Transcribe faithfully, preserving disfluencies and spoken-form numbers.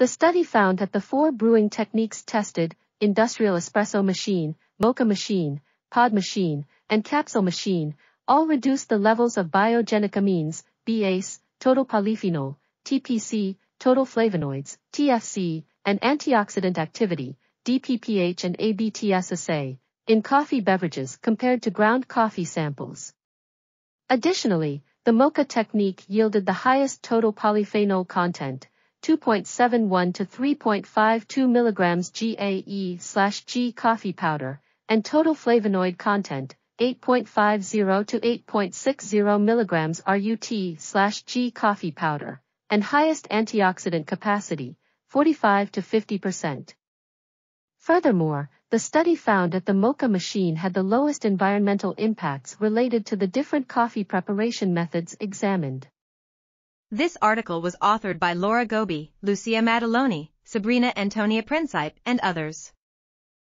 The study found that the four brewing techniques tested, industrial espresso machine, mocha machine, pod machine, and capsule machine, all reduced the levels of biogenic amines, B A S E, total polyphenol, T P C, total flavonoids, T F C, and antioxidant activity, D P P H and A B T S S A, in coffee beverages compared to ground coffee samples. Additionally, the mocha technique yielded the highest total polyphenol content, two point seven one to three point five two milligrams G A E slash G coffee powder, and total flavonoid content, eight point five zero to eight point six zero milligrams R U T slash G coffee powder, and highest antioxidant capacity, forty-five to fifty percent. Furthermore, the study found that the mocha machine had the lowest environmental impacts related to the different coffee preparation methods examined. This article was authored by Laura Gobbi, Lucia Maddaloni, Sabrina Antonia Prencipe, and others.